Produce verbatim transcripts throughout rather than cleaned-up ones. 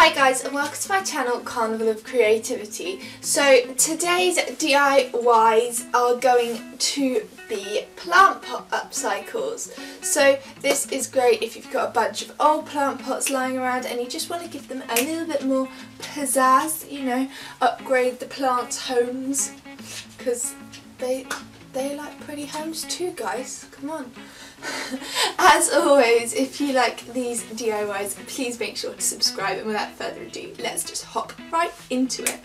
Hi guys and welcome to my channel Carnival of Creativity. So today's D I Ys are going to be plant pot upcycles. So this is great if you've got a bunch of old plant pots lying around and you just want to give them a little bit more pizzazz, you know, upgrade the plants' homes, because they They like pretty homes too, guys. Come on. As always, if you like these D I Ys, please make sure to subscribe, and without further ado, let's just hop right into it.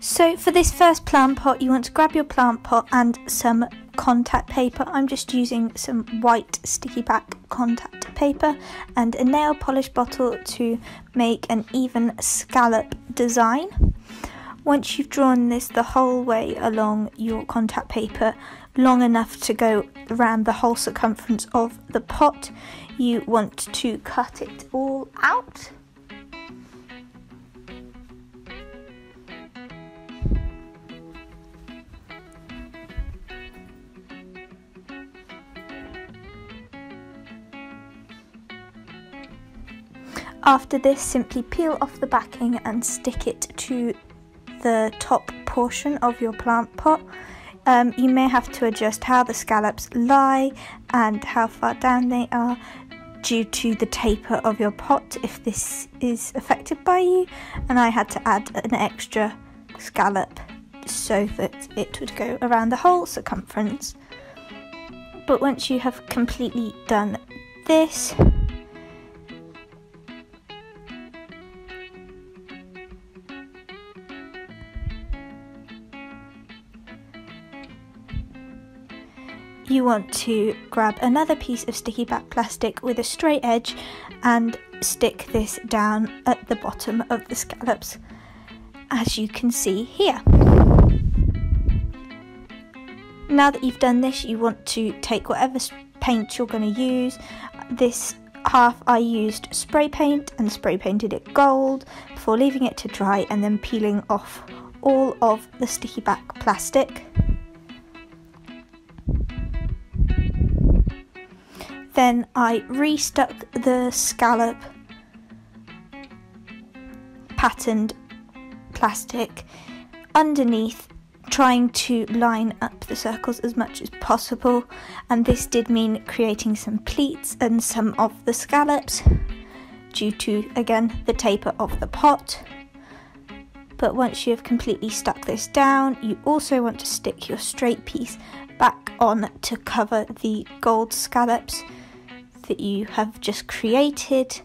So for this first plant pot, you want to grab your plant pot and some contact paper. I'm just using some white sticky back contact paper and a nail polish bottle to make an even scallop design. Once you've drawn this the whole way along your contact paper, long enough to go around the whole circumference of the pot, you want to cut it all out. After this, simply peel off the backing and stick it to the top portion of your plant pot. Um, you may have to adjust how the scallops lie and how far down they are due to the taper of your pot if this is affected by you, and I had to add an extra scallop so that it would go around the whole circumference. But once you have completely done this, you want to grab another piece of sticky back plastic with a straight edge and stick this down at the bottom of the scallops, as you can see here. Now that you've done this, you want to take whatever paint you're going to use. This half I used spray paint and spray painted it gold before leaving it to dry and then peeling off all of the sticky back plastic. Then I restuck the scallop patterned plastic underneath, trying to line up the circles as much as possible, and this did mean creating some pleats and some of the scallops due to, again, the taper of the pot. But once you have completely stuck this down, you also want to stick your straight piece back on to cover the gold scallops that you have just created.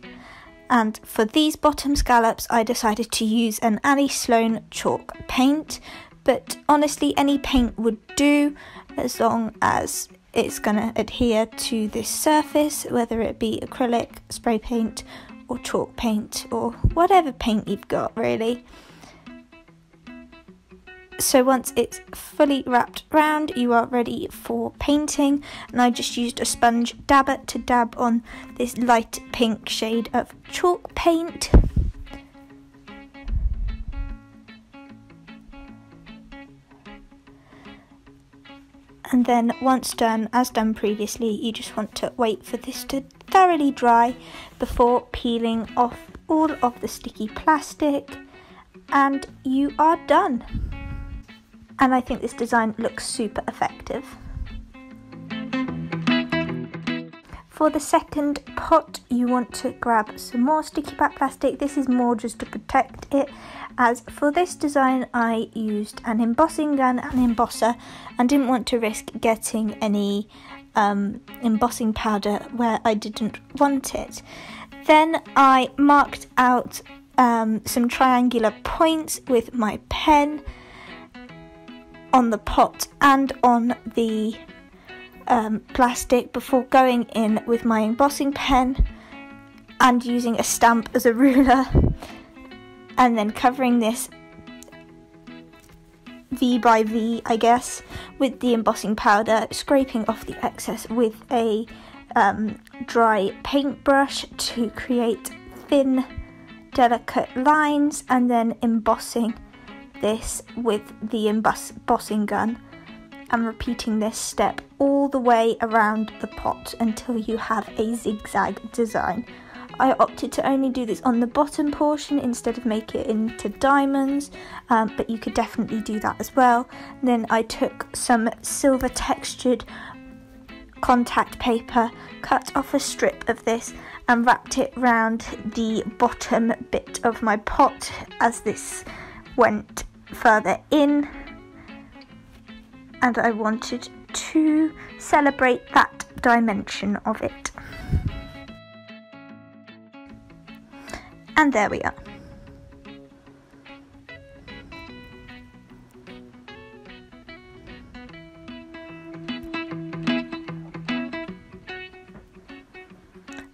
And for these bottom scallops, I decided to use an Annie Sloan chalk paint, but honestly any paint would do as long as it's going to adhere to this surface, whether it be acrylic, spray paint or chalk paint or whatever paint you've got really. So once it's fully wrapped round, you are ready for painting, and I just used a sponge dabber to dab on this light pink shade of chalk paint. And then once done, as done previously, you just want to wait for this to thoroughly dry before peeling off all of the sticky plastic, and you are done. And I think this design looks super effective. For the second pot, you want to grab some more sticky back plastic. This is more just to protect it, as for this design I used an embossing gun and embosser and didn't want to risk getting any um, embossing powder where I didn't want it. Then I marked out um, some triangular points with my pen on the pot and on the um, plastic before going in with my embossing pen and using a stamp as a ruler, and then covering this V by V, I guess, with the embossing powder, scraping off the excess with a um, dry paintbrush to create thin, delicate lines, and then embossing this with the embossing gun and repeating this step all the way around the pot until you have a zigzag design. I opted to only do this on the bottom portion instead of make it into diamonds, um, but you could definitely do that as well. And then I took some silver textured contact paper, cut off a strip of this and wrapped it round the bottom bit of my pot as this went further in, and I wanted to celebrate that dimension of it. And there we are.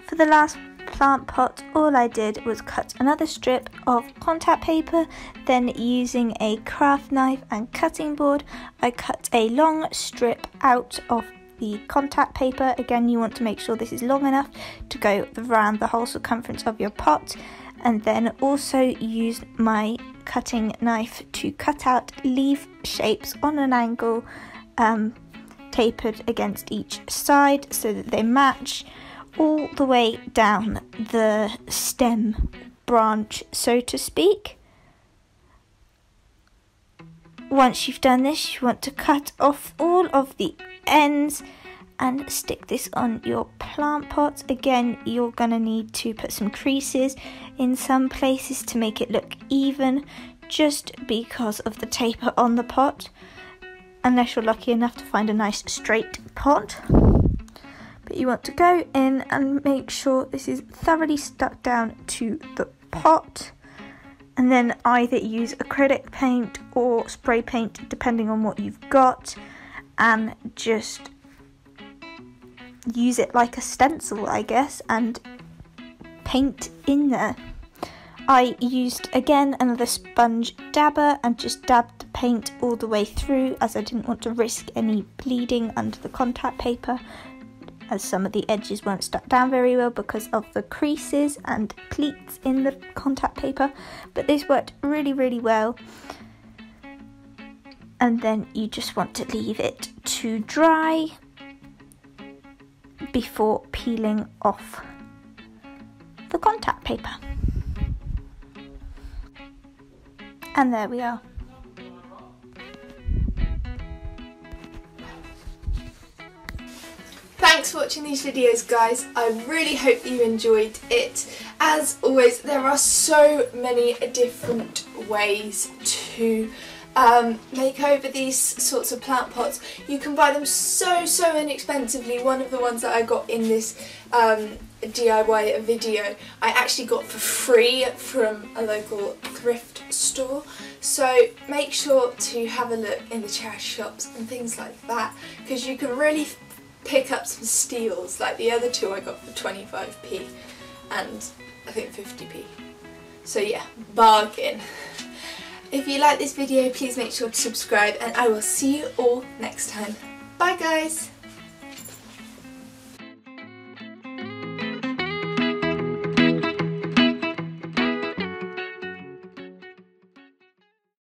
For the last plant pot, all I did was cut another strip of contact paper, then using a craft knife and cutting board, I cut a long strip out of the contact paper. Again, you want to make sure this is long enough to go around the whole circumference of your pot, and then also used my cutting knife to cut out leaf shapes on an angle, um, tapered against each side so that they match, all the way down the stem branch, so to speak. Once you've done this, you want to cut off all of the ends and stick this on your plant pot. Again, you're gonna need to put some creases in some places to make it look even, just because of the taper on the pot, unless you're lucky enough to find a nice straight pot. But you want to go in and make sure this is thoroughly stuck down to the pot, and then either use acrylic paint or spray paint depending on what you've got, and just use it like a stencil, I guess, and paint in there. I used again another sponge dabber and just dabbed the paint all the way through, as I didn't want to risk any bleeding under the contact paper, as some of the edges weren't stuck down very well because of the creases and pleats in the contact paper. But this worked really, really well. And then you just want to leave it to dry before peeling off the contact paper. And there we are. Thanks for watching these videos, guys. I really hope you enjoyed it. As always, there are so many different ways to um, make over these sorts of plant pots. You can buy them so, so inexpensively. One of the ones that I got in this um, D I Y video, I actually got for free from a local thrift store. So make sure to have a look in the charity shops and things like that, because you can really pick up some steals, like the other two I got for twenty-five p and I think fifty p. So yeah, bargain. If you like this video, please make sure to subscribe, and I will see you all next time. Bye guys!